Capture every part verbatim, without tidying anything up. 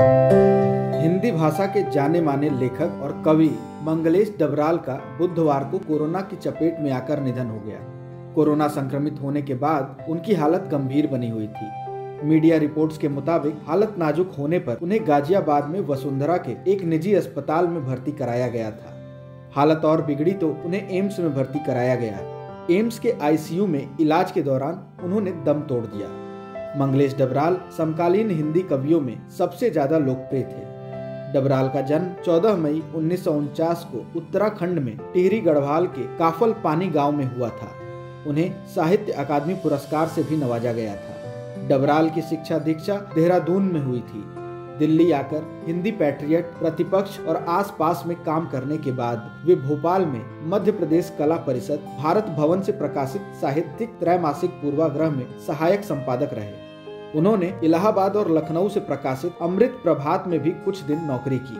हिंदी भाषा के जाने माने लेखक और कवि मंगलेश डबराल का बुधवार को कोरोना की चपेट में आकर निधन हो गया। कोरोना संक्रमित होने के बाद उनकी हालत गंभीर बनी हुई थी। मीडिया रिपोर्ट्स के मुताबिक हालत नाजुक होने पर उन्हें गाजियाबाद में वसुंधरा के एक निजी अस्पताल में भर्ती कराया गया था। हालत और बिगड़ी तो उन्हें एम्स में भर्ती कराया गया। एम्स के आईसीयू में इलाज के दौरान उन्होंने दम तोड़ दिया। मंगलेश डबराल समकालीन हिंदी कवियों में सबसे ज्यादा लोकप्रिय थे। डबराल का जन्म चौदह मई उन्नीस सौ उनचास को उत्तराखंड में टिहरी गढ़वाल के काफल पानी गांव में हुआ था। उन्हें साहित्य अकादमी पुरस्कार से भी नवाजा गया था। डबराल की शिक्षा दीक्षा देहरादून में हुई थी। दिल्ली आकर हिंदी पैट्रियट, प्रतिपक्ष और आसपास में काम करने के बाद वे भोपाल में मध्य प्रदेश कला परिषद, भारत भवन से प्रकाशित साहित्यिक त्रैमासिक पूर्वाग्रह में सहायक संपादक रहे। उन्होंने इलाहाबाद और लखनऊ से प्रकाशित अमृत प्रभात में भी कुछ दिन नौकरी की।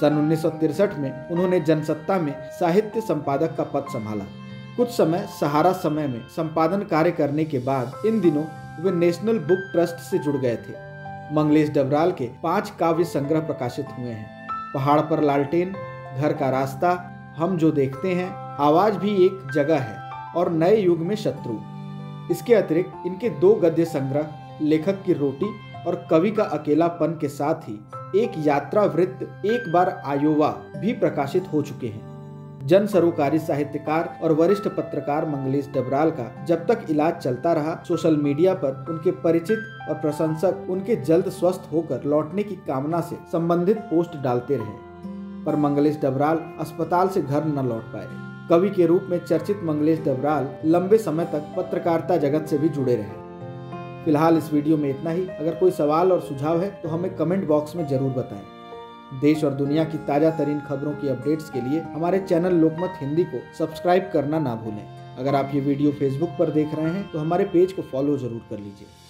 सन उन्नीस सौ तिरसठ में उन्होंने जनसत्ता में साहित्य संपादक का पद संभाला। कुछ समय सहारा समय में संपादन कार्य करने के बाद इन दिनों वे नेशनल बुक ट्रस्ट से जुड़ गए थे। मंगलेश डबराल के पांच काव्य संग्रह प्रकाशित हुए हैं। पहाड़ पर लालटेन, घर का रास्ता, हम जो देखते हैं, आवाज भी एक जगह है और नए युग में शत्रु। इसके अतिरिक्त इनके दो गद्य संग्रह लेखक की रोटी और कवि का अकेलापन के साथ ही एक यात्रा वृत्त एक बार आयोवा भी प्रकाशित हो चुके हैं। जन सरोकारी साहित्यकार और वरिष्ठ पत्रकार मंगलेश डबराल का जब तक इलाज चलता रहा, सोशल मीडिया पर उनके परिचित और प्रशंसक उनके जल्द स्वस्थ होकर लौटने की कामना से संबंधित पोस्ट डालते रहे, पर मंगलेश डबराल अस्पताल से घर न लौट पाए। कवि के रूप में चर्चित मंगलेश डबराल लंबे समय तक पत्रकारिता जगत से भी जुड़े रहे। फिलहाल इस वीडियो में इतना ही। अगर कोई सवाल और सुझाव है तो हमें कमेंट बॉक्स में जरूर बताएं। देश और दुनिया की ताजा तरीन खबरों की अपडेट्स के लिए हमारे चैनल लोकमत हिंदी को सब्सक्राइब करना ना भूलें। अगर आप ये वीडियो फेसबुक पर देख रहे हैं तो हमारे पेज को फॉलो जरूर कर लीजिए।